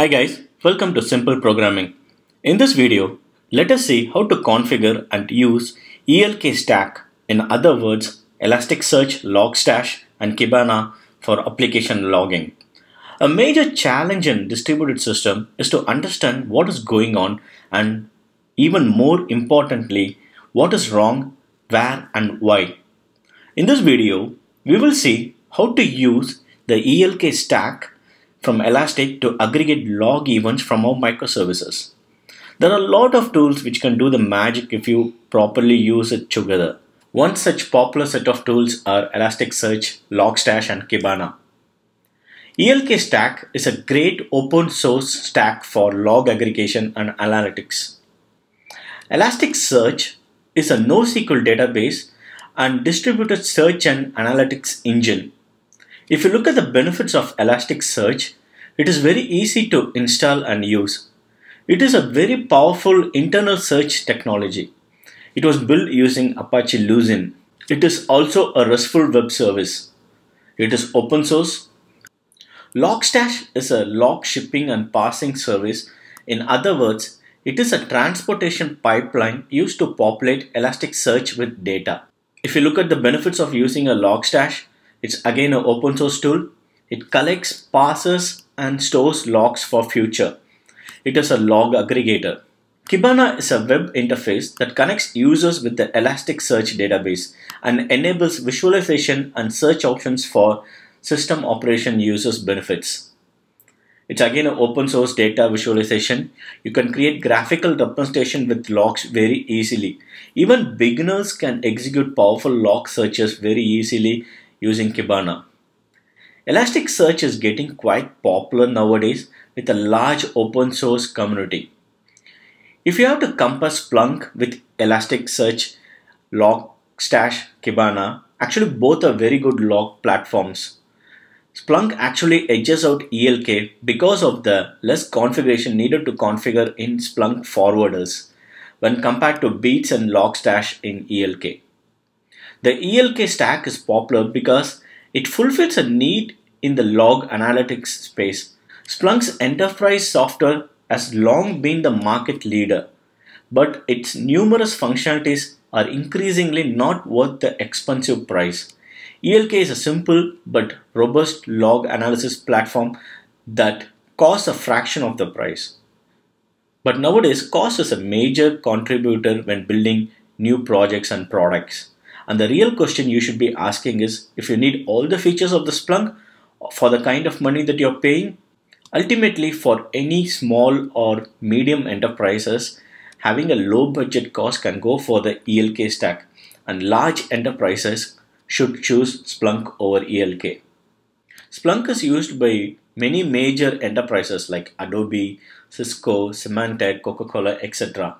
Hi guys, welcome to Simple Programming. In this video, let us see how to configure and use ELK stack, in other words, Elasticsearch, Logstash and Kibana for application logging. A major challenge in distributed system is to understand what is going on and even more importantly, what is wrong, where and why. In this video, we will see how to use the ELK stack from Elastic to aggregate log events from our microservices. There are a lot of tools which can do the magic if you properly use it together. One such popular set of tools are Elasticsearch, Logstash and Kibana. ELK stack is a great open source stack for log aggregation and analytics. Elasticsearch is a NoSQL database and distributed search and analytics engine. If you look at the benefits of Elasticsearch, it is very easy to install and use. It is a very powerful internal search technology. It was built using Apache Lucene. It is also a RESTful web service. It is open source. Logstash is a log shipping and parsing service. In other words, it is a transportation pipeline used to populate Elasticsearch with data. If you look at the benefits of using a Logstash, it's again an open source tool. It collects, parses and stores logs for future. It is a log aggregator. Kibana is a web interface that connects users with the Elasticsearch database and enables visualization and search options for system operation users benefits. It's again an open source data visualization. You can create graphical representation with logs very easily. Even beginners can execute powerful log searches very easily using Kibana. Elasticsearch is getting quite popular nowadays with a large open source community. If you have to compare Splunk with Elasticsearch, Logstash, Kibana, actually both are very good log platforms. Splunk actually edges out ELK because of the less configuration needed to configure in Splunk forwarders when compared to Beats and Logstash in ELK. The ELK stack is popular because it fulfills a need in the log analytics space. Splunk's enterprise software has long been the market leader, but its numerous functionalities are increasingly not worth the expensive price. ELK is a simple but robust log analysis platform that costs a fraction of the price. But nowadays, cost is a major contributor when building new projects and products. And the real question you should be asking is if you need all the features of the Splunk for the kind of money that you're paying. Ultimately, for any small or medium enterprises, having a low budget cost can go for the ELK stack, and large enterprises should choose Splunk over ELK. Splunk is used by many major enterprises like Adobe, Cisco, Symantec, Coca-Cola, etc.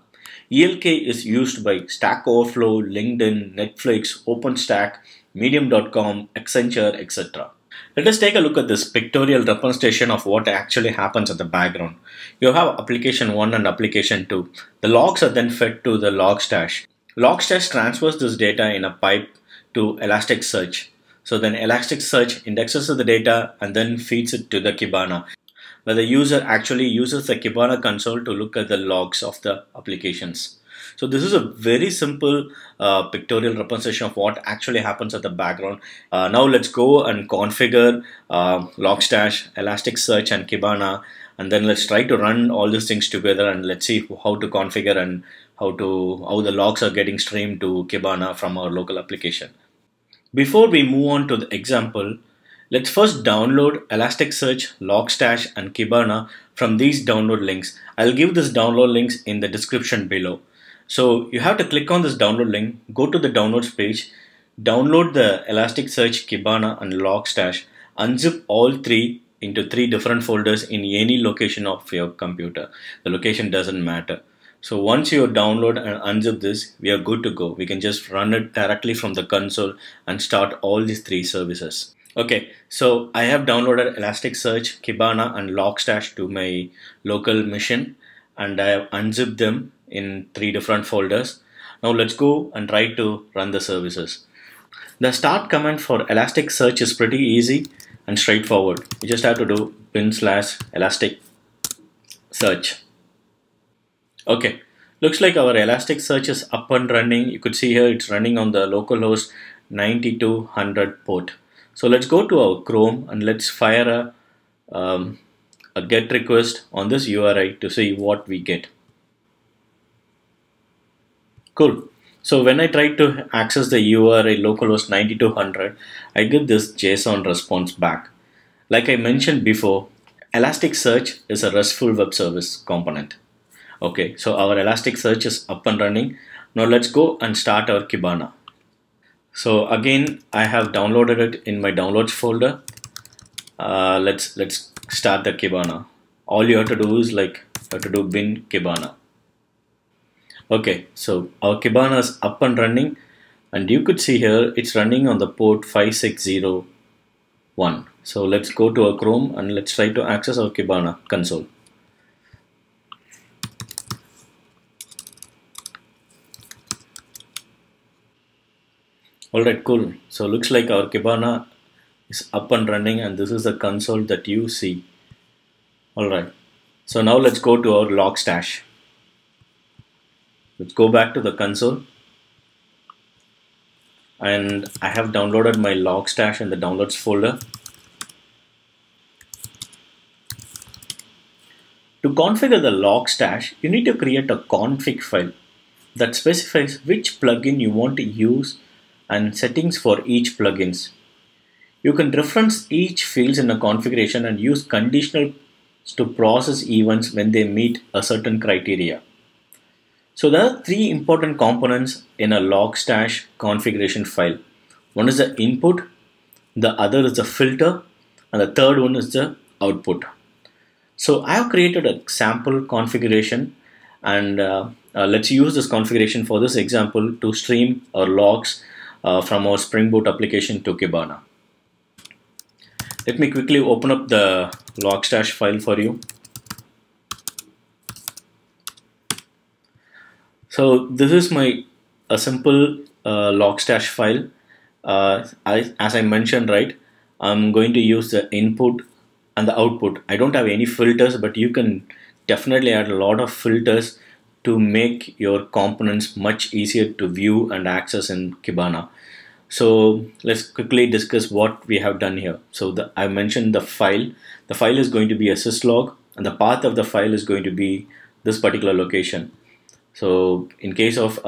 ELK is used by Stack Overflow, LinkedIn, Netflix, OpenStack, Medium.com, Accenture, etc. Let us take a look at this pictorial representation of what actually happens at the background. You have application 1 and application 2. The logs are then fed to the Logstash. Logstash transfers this data in a pipe to Elasticsearch. So then Elasticsearch indexes the data and then feeds it to the Kibana, where the user actually uses the Kibana console to look at the logs of the applications. So this is a very simple pictorial representation of what actually happens at the background. Now let's go and configure Logstash, Elasticsearch and Kibana, and then let's try to run all these things together and let's see how to configure and how the logs are getting streamed to Kibana from our local application. Before we move on to the example, let's first download Elasticsearch, Logstash and Kibana from these download links. I'll give this download links in the description below. So you have to click on this download link, go to the downloads page, download the Elasticsearch, Kibana and Logstash, unzip all three into three different folders in any location of your computer. The location doesn't matter. So once you download and unzip this, we are good to go. We can just run it directly from the console and start all these three services. Okay, so I have downloaded Elasticsearch, Kibana and Logstash to my local machine and I have unzipped them in three different folders. Now let's go and try to run the services. The start command for Elasticsearch is pretty easy and straightforward. You just have to do bin slash elastic search. Okay, looks like our Elasticsearch is up and running. You could see here it's running on the localhost 9200 port. So let's go to our Chrome and let's fire a GET request on this URI to see what we get. Cool. So when I try to access the URI localhost 9200, I get this JSON response back. Like I mentioned before, Elasticsearch is a RESTful web service component. Okay, so our Elasticsearch is up and running. Now let's go and start our Kibana. So again, I have downloaded it in my downloads folder. Let's start the Kibana. All you have to do is do bin Kibana. Okay, so our Kibana is up and running, and you could see here it's running on the port 5601. So let's go to our Chrome and let's try to access our Kibana console. Alright, cool. So looks like our Kibana is up and running, and this is the console that you see. Alright, so now let's go to our Logstash. Let's go back to the console, and I have downloaded my Logstash in the downloads folder. To configure the Logstash, you need to create a config file that specifies which plugin you want to use and settings for each plugins. You can reference each fields in a configuration and use conditionals to process events when they meet a certain criteria. So there are three important components in a Logstash configuration file. One is the input, the other is the filter, and the third one is the output. So I have created a sample configuration, and let's use this configuration for this example to stream our logs from our Spring Boot application to Kibana. Let me quickly open up the Logstash file for you. So this is my simple Logstash file. As I mentioned, right, I'm going to use the input and the output. I don't have any filters, but you can definitely add a lot of filters to make your components much easier to view and access in Kibana. So let's quickly discuss what we have done here. So I mentioned the file. The file is going to be a syslog, and the path of the file is going to be this particular location. So in case of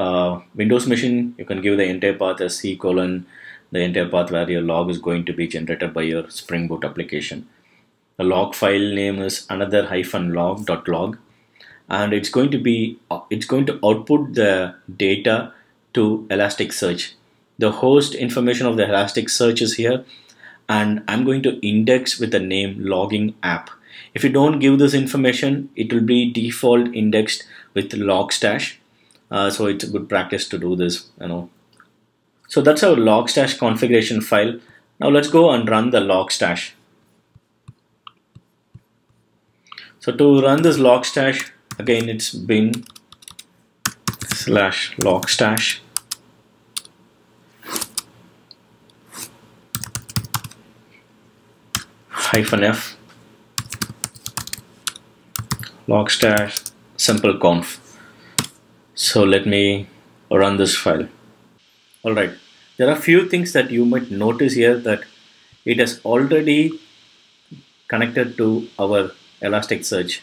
Windows machine, you can give the entire path as C:, the entire path where your log is going to be generated by your Spring Boot application. The log file name is another-log.log. And it's going to output the data to Elasticsearch. The host information of the Elasticsearch is here, and I'm going to index with the name logging app. If you don't give this information, it will be default indexed with Logstash. So it's a good practice to do this, you know. So that's our Logstash configuration file. Now let's go and run the Logstash. So to run this Logstash, again, it's bin/logstash. -f logstash simple.conf. So let me run this file. All right, there are a few things that you might notice here, that it has already connected to our Elasticsearch.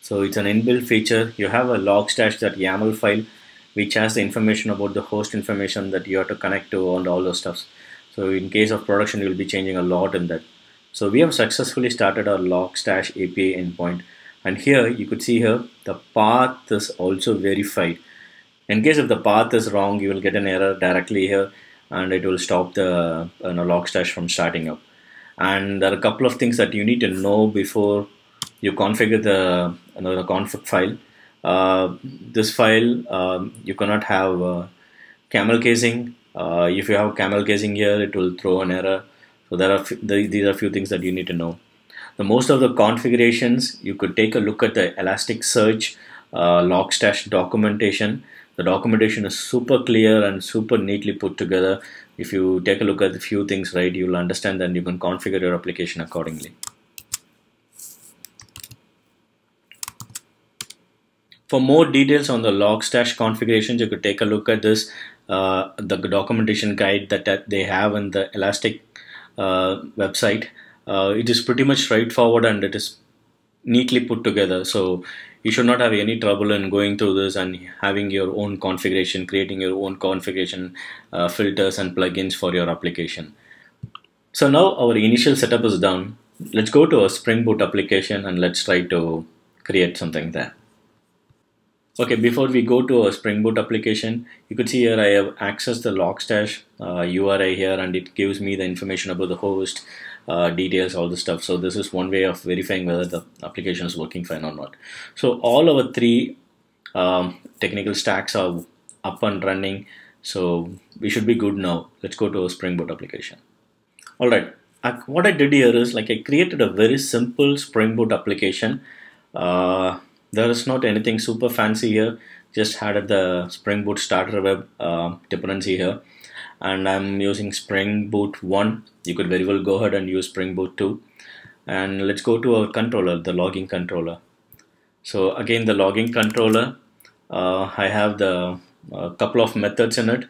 So it's an inbuilt feature. You have a logstash.yaml file which has the information about the host information that you have to connect to and all those stuffs. So in case of production, you'll be changing a lot in that. So we have successfully started our Logstash API endpoint. And here you could see here the path is also verified. In case if the path is wrong, you will get an error directly here, and it will stop the Logstash from starting up. And there are a couple of things that you need to know before you configure the config file. This file, you cannot have camel casing. If you have camel casing here, it will throw an error. So there are these are a few things that you need to know. The most of the configurations, you could take a look at the Elasticsearch Logstash documentation. The documentation is super clear and super neatly put together. If you take a look at a few things, right, you'll understand, and you can configure your application accordingly. For more details on the Logstash configurations, you could take a look at this, the documentation guide that they have in the Elastic website. It is pretty much straightforward and it is neatly put together, so you should not have any trouble in going through this and having your own configuration, creating your own configuration filters and plugins for your application. So now our initial setup is done. Let's go to a Spring Boot application and let's try to create something there. Okay, before we go to a Spring Boot application, you could see here I have accessed the Logstash URI here, and it gives me the information about the host, details, all the stuff. So this is one way of verifying whether the application is working fine or not. So all our three technical stacks are up and running, so we should be good now. Let's go to a Spring Boot application. All right, what I did here is, like, I created a very simple Spring Boot application. There is not anything super fancy here, just added the Spring Boot starter web dependency here, and I'm using Spring Boot 1. You could very well go ahead and use Spring Boot 2. And let's go to our controller, the logging controller. So again, the logging controller, I have the couple of methods in it.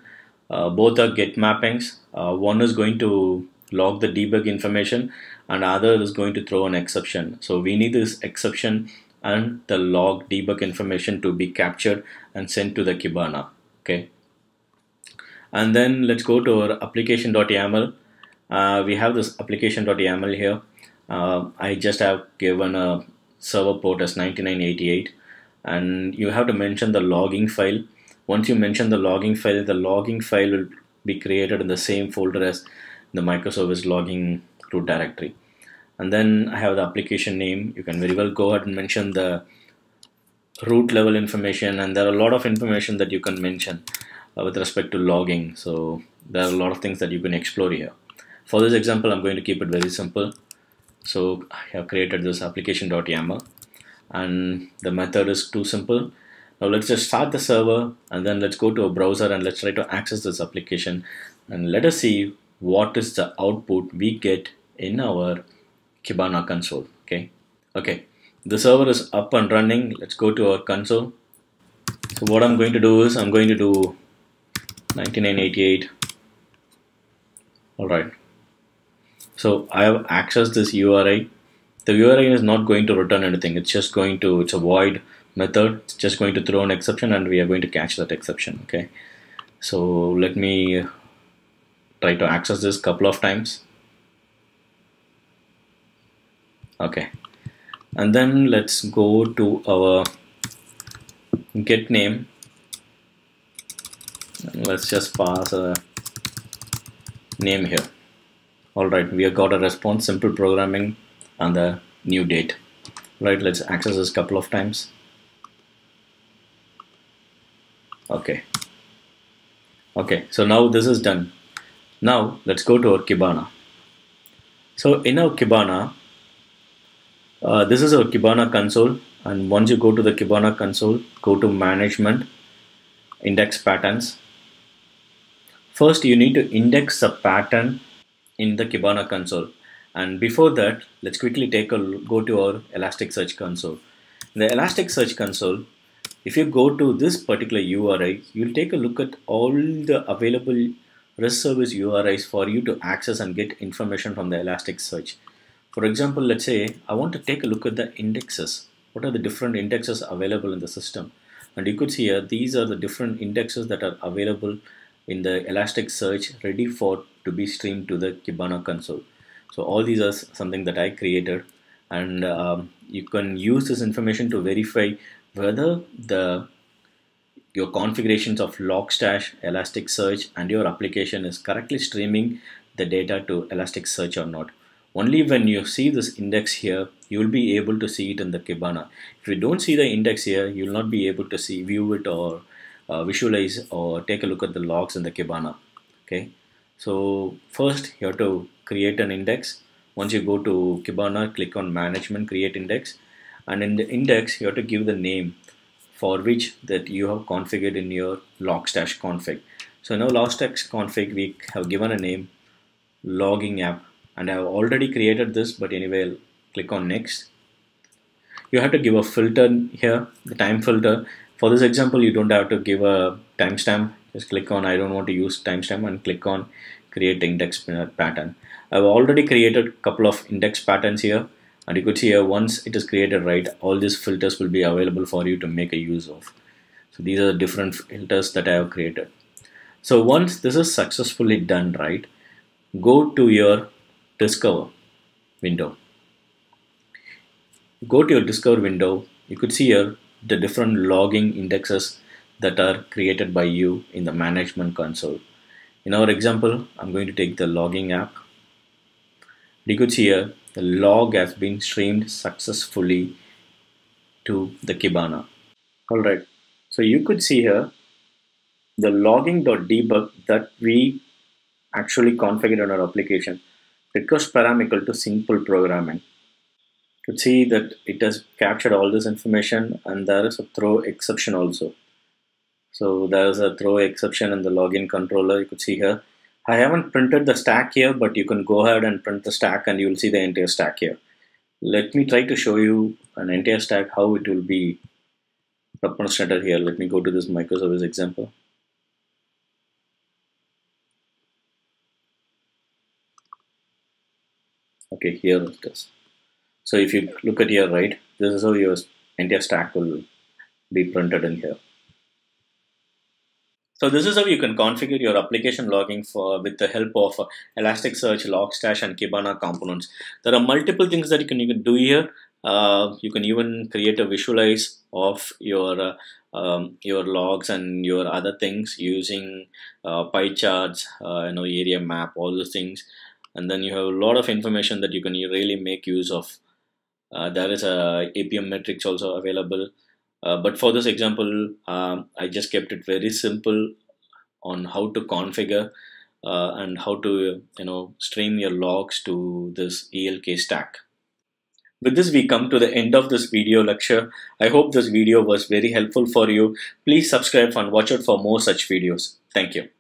Both are get mappings. One is going to log the debug information and other is going to throw an exception. So we need this exception and the log debug information to be captured and sent to the Kibana. Okay, and then let's go to our application.yaml. We have this application.yaml here. I just have given a server port as 9988, and you have to mention the logging file. Once you mention the logging file will be created in the same folder as the microservice logging root directory. And then I have the application name. You can very well go ahead and mention the root level information, and there are a lot of information that you can mention with respect to logging. So there are a lot of things that you can explore here. For this example, I'm going to keep it very simple. So I have created this application.yaml, and the method is too simple. Now let's just start the server, and then let's go to a browser and let's try to access this application, and let us see what is the output we get in our Kibana console. Okay, the server is up and running. Let's go to our console. So what I'm going to do is I'm going to do 9988. All right, so I have accessed this URI. The URI is not going to return anything. It's just going to, it's a void method. It's just going to throw an exception, and we are going to catch that exception. Okay, so let me try to access this couple of times. Okay, and then let's go to our get name. Let's just pass a name here. All right, we have got a response, simple programming, and the new date. Right, let's access this couple of times. Okay, so now this is done. Now let's go to our Kibana. So in our Kibana, this is our Kibana console, and once you go to the Kibana console, go to management, index patterns. First, you need to index a pattern in the Kibana console, and before that, let's quickly take a look, go to our Elasticsearch console. In the Elasticsearch console, if you go to this particular URI, you'll take a look at all the available REST service URIs for you to access and get information from the Elasticsearch. For example, let's say I want to take a look at the indexes. What are the different indexes available in the system? And you could see here, these are the different indexes that are available in the Elasticsearch ready for to be streamed to the Kibana console. So all these are something that I created, and you can use this information to verify whether your configurations of Logstash, Elasticsearch, and your application is correctly streaming the data to Elasticsearch or not. Only when you see this index here, you will be able to see it in the Kibana. If you don't see the index here, you will not be able to see, view it, or visualize, or take a look at the logs in the Kibana. Okay, so first you have to create an index. Once you go to Kibana, click on management, create index, and in the index you have to give the name for which that you have configured in your Logstash config. So now Logstash config, we have given a name, logging app. And I have already created this, but anyway, I'll click on next. you have to give a filter here, the time filter. For this example, you don't have to give a timestamp. Just click on I don't want to use timestamp and click on create index pattern. I've already created a couple of index patterns here, and you could see here once it is created, right, all these filters will be available for you to make a use of. So these are the different filters that I have created. So once this is successfully done, right, go to your Discover window. Go to your Discover window, you could see here the different logging indexes that are created by you in the management console. In our example, I'm going to take the logging app. You could see here the log has been streamed successfully to the Kibana. Alright, so you could see here the logging.debug that we actually configured on our application. Request parameter to simple programming. You could see that it has captured all this information, and there is a throw exception also. So there is a throw exception in the login controller. You could see here. I haven't printed the stack here, but you can go ahead and print the stack and you will see the entire stack here. Let me try to show you an entire stack, how it will be represented here. Let me go to this microservice example. Okay, here it is. So if you look at here, right, this is how your entire stack will be printed in here. So this is how you can configure your application logging with the help of Elasticsearch, Logstash, and Kibana components. There are multiple things that you can do here. You can even create a visualize of your logs and your other things using pie charts, area map, all those things. And then you have a lot of information that you can really make use of. There is a APM metrics also available. But for this example, I just kept it very simple on how to configure and how to stream your logs to this ELK stack. With this, we come to the end of this video lecture. I hope this video was very helpful for you. Please subscribe and watch out for more such videos. Thank you.